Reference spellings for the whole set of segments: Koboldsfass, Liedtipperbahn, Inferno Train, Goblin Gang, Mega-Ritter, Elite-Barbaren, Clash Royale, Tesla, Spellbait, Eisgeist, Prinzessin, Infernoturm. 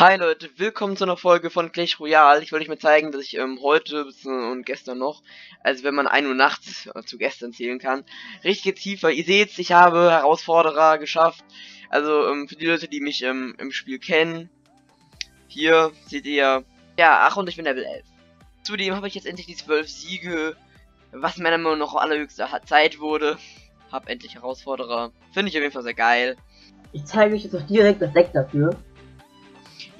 Hi Leute, willkommen zu einer Folge von Clash Royale. Ich wollte euch mal zeigen, dass ich heute und gestern noch, also wenn man 1 Uhr nachts zu gestern zählen kann, richtig tiefer. Ihr seht's, ich habe Herausforderer geschafft. Also für die Leute, die mich im Spiel kennen, hier seht ihr, ja, ach, und ich bin Level 11. Zudem habe ich jetzt endlich die 12 Siege, was meiner Meinung nach allerhöchste Zeit wurde. Hab endlich Herausforderer, finde ich auf jeden Fall sehr geil. Ich zeige euch jetzt auch direkt das Deck dafür.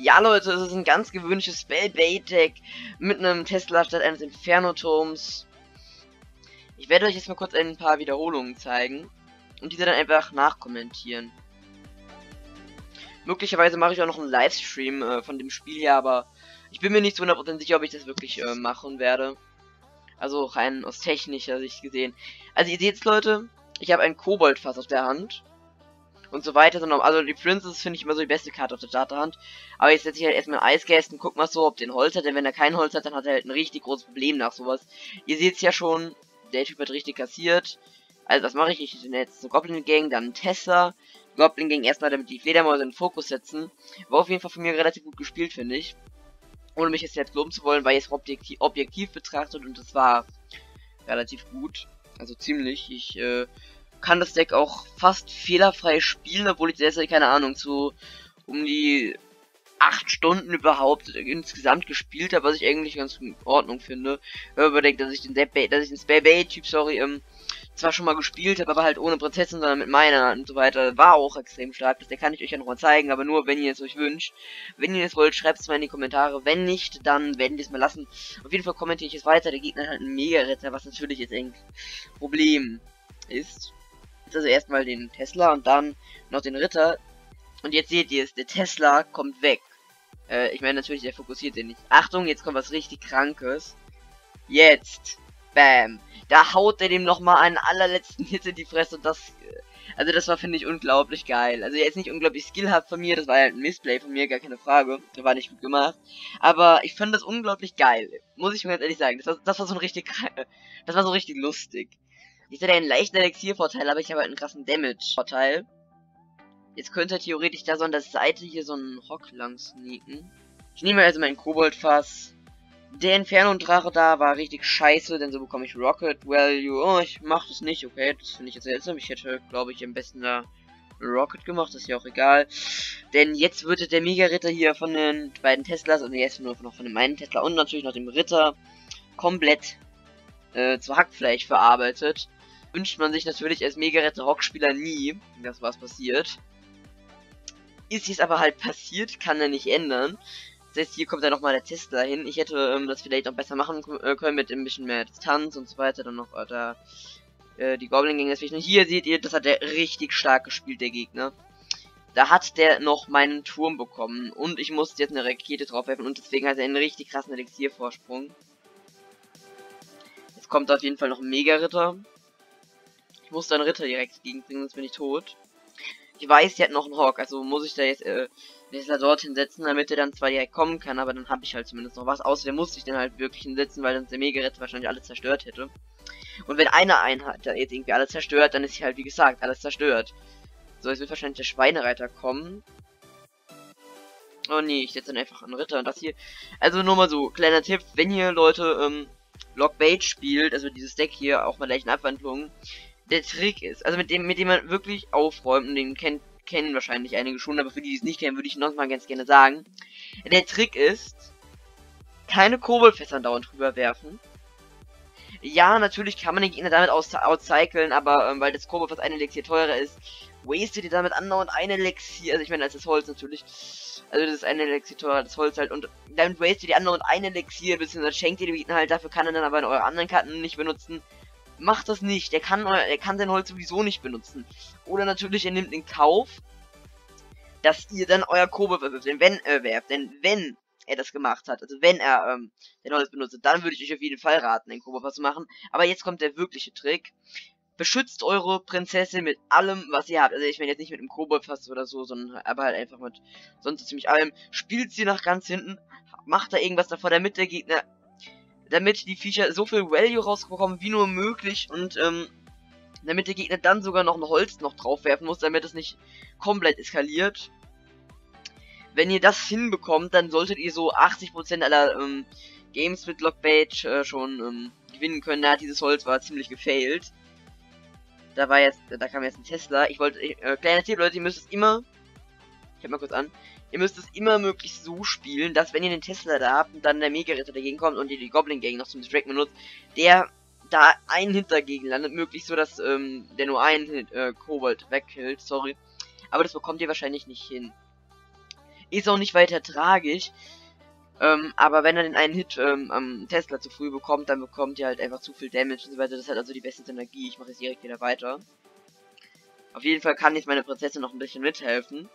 Ja Leute, es ist ein ganz gewöhnliches Spellbait-Deck mit einem Tesla statt eines Infernoturms. Ich werde euch jetzt mal kurz ein paar Wiederholungen zeigen und diese dann einfach nachkommentieren. Möglicherweise mache ich auch noch einen Livestream von dem Spiel hier, aber ich bin mir nicht zu 100% sicher, ob ich das wirklich machen werde. Also rein aus technischer Sicht gesehen. Also ihr seht's Leute, ich habe einen Koboldsfass auf der Hand. Und so weiter, sondern also die Prinzessin finde ich immer so die beste Karte auf der Starterhand. Aber jetzt setze ich halt erstmal einen Eisgeist und guck mal so, ob den Holz hat, denn wenn er keinen Holz hat, dann hat er halt ein richtig großes Problem nach sowas. Ihr seht es ja schon, der Typ hat richtig kassiert. Also was mache ich? Ich nehme jetzt einen Goblin Gang, dann einen Tesla. Goblin Gang erstmal, damit die Fledermäuse in den Fokus setzen. War auf jeden Fall von mir relativ gut gespielt, finde ich. Ohne mich jetzt selbst loben zu wollen, weil ich es objektiv betrachtet und das war relativ gut. Also ziemlich. Ich kann das Deck auch fast fehlerfrei spielen, obwohl ich selbst, keine Ahnung, so um die 8 Stunden überhaupt insgesamt gespielt habe, was ich eigentlich ganz in Ordnung finde. Wenn man überdenkt, dass ich den Spellbait-Typ, zwar schon mal gespielt habe, aber halt ohne Prinzessin, sondern mit meiner und so weiter, war auch extrem stark. Das kann ich euch ja nochmal zeigen, aber nur, wenn ihr es euch wünscht. Wenn ihr es wollt, schreibt es mal in die Kommentare. Wenn nicht, dann werden wir es mal lassen. Auf jeden Fall kommentiere ich es weiter. Der Gegner hat halt einen Mega-Ritter, was natürlich jetzt ein Problem ist. Also erstmal den Tesla und dann noch den Ritter. Und jetzt seht ihr es, der Tesla kommt weg. Ich meine natürlich, der fokussiert den nicht. Achtung, jetzt kommt was richtig Krankes. Jetzt. Bam. Da haut er dem nochmal einen allerletzten Hit in die Fresse. Und das, also das war, finde ich, unglaublich geil. Also jetzt nicht unglaublich skillhaft von mir, das war halt ein Missplay von mir, gar keine Frage. Da war nicht gut gemacht. Aber ich fand das unglaublich geil. Muss ich mir ganz ehrlich sagen. Das war so richtig lustig. Ich hätte einen leichten Elixier-Vorteil, aber ich habe halt einen krassen Damage-Vorteil. Jetzt könnte er theoretisch da so an der Seite hier so einen Rock lang sneaken. Ich nehme also meinen Koboldfass. Der Inferno-Drache da war richtig scheiße, denn so bekomme ich Rocket Value. Oh, ich mach das nicht, okay, das finde ich jetzt seltsam. Ich hätte, glaube ich, am besten da Rocket gemacht, das ist ja auch egal. Denn jetzt wird der Mega-Ritter hier von den beiden Teslas und jetzt nur noch von dem einen Tesla und natürlich noch dem Ritter komplett zu Hackfleisch verarbeitet. Wünscht man sich natürlich als Mega-Ritter-Rockspieler nie, dass was passiert. Ist jetzt aber halt passiert, kann er nicht ändern. Das heißt, hier kommt dann nochmal der Tesla hin. Ich hätte das vielleicht noch besser machen können mit ein bisschen mehr Distanz und so weiter. Dann noch da die Goblin Gang. Deswegen hier seht ihr, das hat er richtig stark gespielt, der Gegner. Da hat der noch meinen Turm bekommen und ich musste jetzt eine Rakete draufwerfen und deswegen hat er einen richtig krassen Elixiervorsprung. Jetzt kommt auf jeden Fall noch ein Mega-Ritter. Ich muss da einen Ritter direkt gegenbringen, sonst bin ich tot. Ich weiß, die hat noch einen Hawk, also muss ich da jetzt Tesla dorthin setzen, damit er dann zwar direkt kommen kann, aber dann habe ich halt zumindest noch was. Außerdem musste ich den halt wirklich hinsetzen, weil sonst der Mega-Ritter wahrscheinlich alles zerstört hätte. Und wenn einer einen hat, der jetzt irgendwie alles zerstört, dann ist hier halt, wie gesagt, alles zerstört. So, jetzt wird wahrscheinlich der Schweinereiter kommen. Oh nee, ich setze dann einfach einen Ritter und das hier. Also nur mal so, kleiner Tipp, wenn hier Leute Lockbait spielt, also dieses Deck hier, auch mit leichten Abwandlungen, der Trick ist, also mit dem man wirklich aufräumt, und den kennen wahrscheinlich einige schon, aber für die, die es nicht kennen, würde ich nochmal ganz gerne sagen. Der Trick ist, keine Koboldfässer dauernd drüber werfen. Ja, natürlich kann man den Gegner damit outcyclen, aber weil das Koboldfass ein Elixier teurer ist, wastet ihr damit andauernd ein Elixier, also ich meine, als das Holz natürlich, also das ist ein Elixier teurer, das Holz halt, und damit wastet ihr andauernd ein Elixier, beziehungsweise schenkt ihr dem Gegner halt, dafür kann er dann aber in eure anderen Karten nicht benutzen. Macht das nicht, er kann sein Holz sowieso nicht benutzen. Oder natürlich, er nimmt in Kauf, dass ihr dann euer Kobold werft, denn wenn er das gemacht hat, also wenn er den Holz benutzt, dann würde ich euch auf jeden Fall raten, den Kobold zu machen. Aber jetzt kommt der wirkliche Trick. Beschützt eure Prinzessin mit allem, was ihr habt. Also ich meine jetzt nicht mit einem Koboldfass oder so, sondern aber halt einfach mit sonst ziemlich allem. Spielt sie nach ganz hinten, macht da irgendwas davor, damit der Gegner, damit die Viecher so viel Value rausbekommen wie nur möglich und damit der Gegner dann sogar noch ein Holz draufwerfen muss, damit es nicht komplett eskaliert. Wenn ihr das hinbekommt, dann solltet ihr so 80% aller Games mit Lockbait schon gewinnen können. Ja, dieses Holz war ziemlich gefailt. Da war jetzt, da kam jetzt ein Tesla. Ich wollte, kleiner Tipp, Leute, ihr müsst es immer, ich hab mal kurz an, ihr müsst es immer möglichst so spielen, dass wenn ihr den Tesla da habt und dann der Mega-Ritter dagegen kommt und ihr die Goblin Gang noch zum Distracken benutzt, der da einen Hit dagegen landet, möglichst so, dass der nur einen Hit, Kobold wegkillt, sorry. Aber das bekommt ihr wahrscheinlich nicht hin. Ist auch nicht weiter tragisch. Aber wenn er den einen Hit am Tesla zu früh bekommt, dann bekommt ihr halt einfach zu viel Damage und so weiter. Das hat also die beste Synergie. Ich mache jetzt direkt wieder weiter. Auf jeden Fall kann jetzt meine Prinzessin noch ein bisschen mithelfen.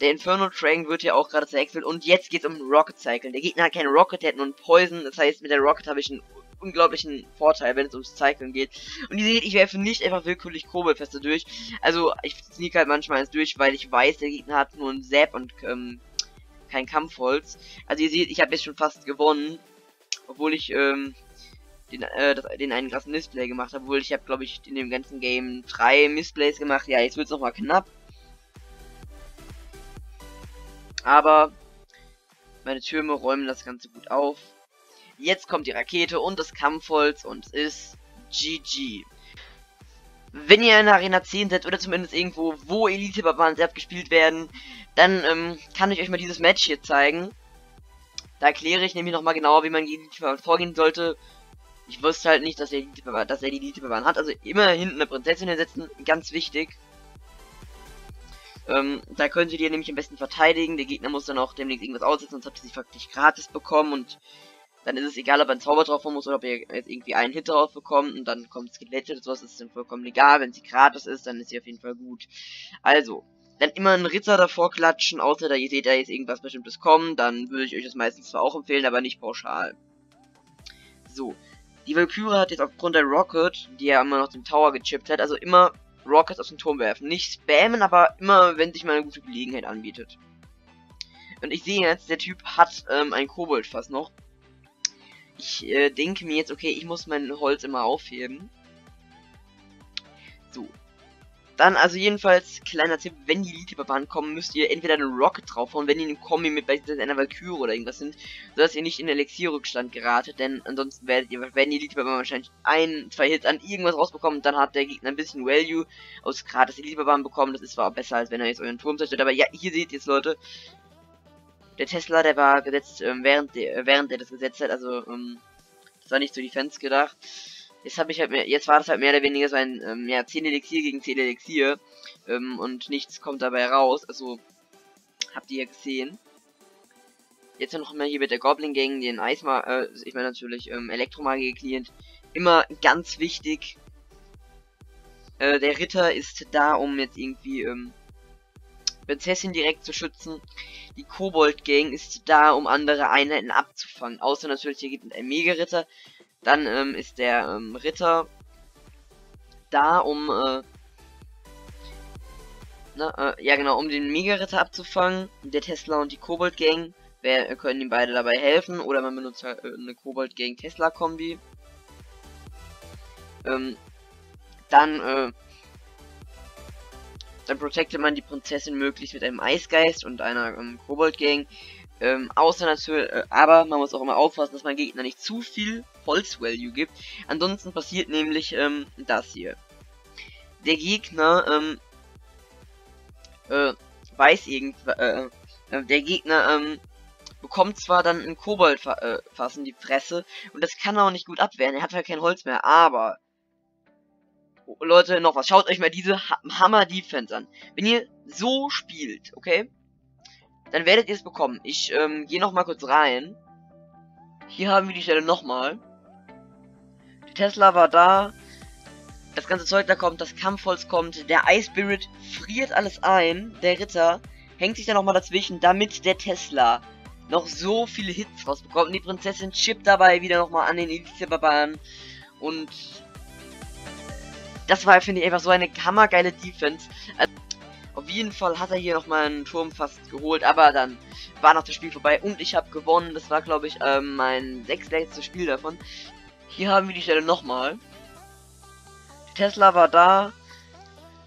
Der Inferno Train wird ja auch gerade zerhäckselt und jetzt geht's um Rocket Cycle. Der Gegner hat keine Rocket, der hat nur einen Poison. Das heißt, mit der Rocket habe ich einen unglaublichen Vorteil, wenn es ums Cyclen geht. Und ihr seht, ich werfe nicht einfach willkürlich Koboldfeste durch. Also, ich sneak halt manchmal eins durch, weil ich weiß, der Gegner hat nur einen Zap und kein Kampfholz. Also ihr seht, ich habe jetzt schon fast gewonnen, obwohl ich den einen krassen Missplay gemacht habe, obwohl ich habe, glaube ich, in dem ganzen Game 3 Missplays gemacht. Ja, jetzt wird's noch mal knapp. Aber meine Türme räumen das Ganze gut auf. Jetzt kommt die Rakete und das Kampfholz und es ist GG. Wenn ihr in der Arena 10 seid oder zumindest irgendwo, wo Elite-Barbaren selbst gespielt werden, dann kann ich euch mal dieses Match hier zeigen. Da erkläre ich nämlich nochmal genauer, wie man gegen Elite-Barbaren vorgehen sollte. Ich wusste halt nicht, dass er die Elite-Barbaren hat. Also immer hinten eine Prinzessin hinsetzen, ganz wichtig. Da könnt ihr die nämlich am besten verteidigen. Der Gegner muss dann auch demnächst irgendwas aussetzen, sonst habt ihr sie faktisch gratis bekommen und dann ist es egal, ob ein Zauber drauf muss oder ob ihr jetzt irgendwie einen Hit drauf bekommt und dann kommt Skelette oder sowas, das ist dann vollkommen egal. Wenn sie gratis ist, dann ist sie auf jeden Fall gut. Also, dann immer einen Ritter davor klatschen, außer da ihr seht, da jetzt irgendwas Bestimmtes kommt, dann würde ich euch das meistens zwar auch empfehlen, aber nicht pauschal. So, die Walküre hat jetzt aufgrund der Rocket, die ja immer noch den Tower gechippt hat, also immer Rockets auf den Turm werfen. Nicht spammen, aber immer, wenn sich mal eine gute Gelegenheit anbietet. Und ich sehe jetzt, der Typ hat ein Koboldfass noch. Ich denke mir jetzt, okay, ich muss mein Holz immer aufheben. So. Dann also jedenfalls, kleiner Tipp, wenn die Liedtipperbahn kommen, müsst ihr entweder einen Rocket draufhauen, wenn ihr einen Kombi mit beispielsweise einer Walküre oder irgendwas sind, sodass ihr nicht in Elixierrückstand geratet, denn ansonsten werden die Liedtipperbahn wahrscheinlich ein, zwei Hits an irgendwas rausbekommen, dann hat der Gegner ein bisschen Value aus gratis Liedtipperbahn bekommen, das ist zwar besser, als wenn er jetzt euren Turm zerstört, aber ja, hier seht ihr es, Leute. Der Tesla, der war gesetzt, während er das gesetzt hat, also, das war nicht so die Fans gedacht. Jetzt habe ich halt mehr, jetzt war das halt mehr oder weniger so ein, ja, 10 Elixier gegen 10 Elixier, und nichts kommt dabei raus, also, habt ihr ja gesehen. Jetzt noch mal hier mit der Goblin Gang, den ich meine natürlich, Elektromagie-Client, immer ganz wichtig. Der Ritter ist da, um jetzt irgendwie, Prinzessin direkt zu schützen. Die Kobold Gang ist da, um andere Einheiten abzufangen. Außer natürlich, hier gibt es einen Mega-Ritter. Dann ist der Ritter da, um ja genau, um den Mega-Ritter abzufangen. Der Tesla und die Kobold Gang können ihm beide dabei helfen. Oder man benutzt halt eine Kobold Gang Tesla Kombi. Dann protectet man die Prinzessin möglichst mit einem Eisgeist und einer Kobold-Gang. Außer natürlich, aber man muss auch immer aufpassen, dass man Gegner nicht zu viel Holz-Value gibt. Ansonsten passiert nämlich das hier. Der Gegner bekommt zwar dann einen Kobold-Fass in die Fresse und das kann er auch nicht gut abwehren. Er hat halt kein Holz mehr, aber... Leute, noch was. Schaut euch mal diese Hammer-Defense an. Wenn ihr so spielt, okay, dann werdet ihr es bekommen. Ich gehe nochmal kurz rein. Hier haben wir die Stelle nochmal. Der Tesla war da. Das ganze Zeug da kommt, das Kampfholz kommt. Der Ice-Spirit friert alles ein. Der Ritter hängt sich da nochmal dazwischen, damit der Tesla noch so viele Hits rausbekommt. Und die Prinzessin chippt dabei wieder nochmal an den Elite-Barbaren. Und... das war, finde ich, einfach so eine hammergeile Defense. Also, auf jeden Fall hat er hier nochmal einen Turm fast geholt, aber dann war noch das Spiel vorbei und ich habe gewonnen. Das war, glaube ich, mein sechstletztes Spiel davon. Hier haben wir die Stelle nochmal. Tesla war da.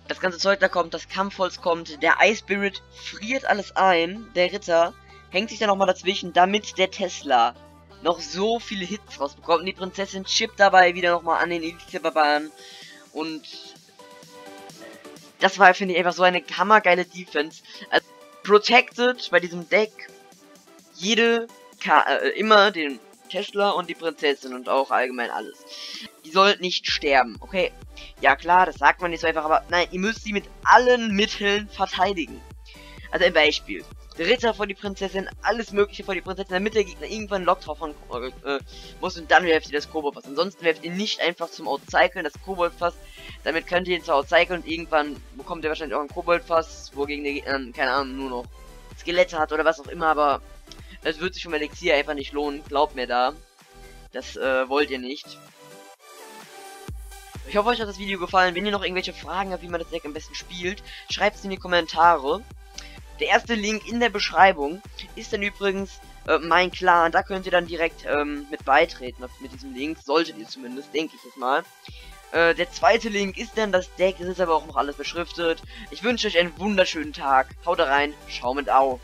Das ganze Zeug da kommt, das Kampfholz kommt, der Eisspirit friert alles ein, der Ritter hängt sich da nochmal dazwischen, damit der Tesla noch so viele Hits rausbekommt. Und die Prinzessin chippt dabei wieder nochmal an den Elite-Barbaren. Und das war, finde ich, einfach so eine hammergeile Defense. Also protected bei diesem Deck immer den Tesla und die Prinzessin und auch allgemein alles. Die soll nicht sterben, okay? Ja klar, das sagt man nicht so einfach, aber nein, ihr müsst sie mit allen Mitteln verteidigen. Also ein Beispiel. Der Ritter vor die Prinzessin, alles mögliche vor die Prinzessin, damit der Gegner irgendwann Lock drauf muss und dann werft ihr das Koboldfass. Ansonsten werft ihr nicht einfach zum Outcyclen das Koboldfass, damit könnt ihr ihn zwar outcyclen und irgendwann bekommt ihr wahrscheinlich auch ein Koboldfass, wogegen der Gegner, keine Ahnung, nur noch Skelette hat oder was auch immer, aber das wird sich vom Elixier einfach nicht lohnen, glaubt mir da. Das wollt ihr nicht. Ich hoffe, euch hat das Video gefallen. Wenn ihr noch irgendwelche Fragen habt, wie man das Deck am besten spielt, schreibt es in die Kommentare. Der erste Link in der Beschreibung ist dann übrigens mein Clan. Da könnt ihr dann direkt mit beitreten, mit diesem Link. Solltet ihr zumindest, denke ich jetzt mal. Der zweite Link ist dann das Deck. Es ist aber auch noch alles beschriftet. Ich wünsche euch einen wunderschönen Tag. Haut rein, schau mit auf.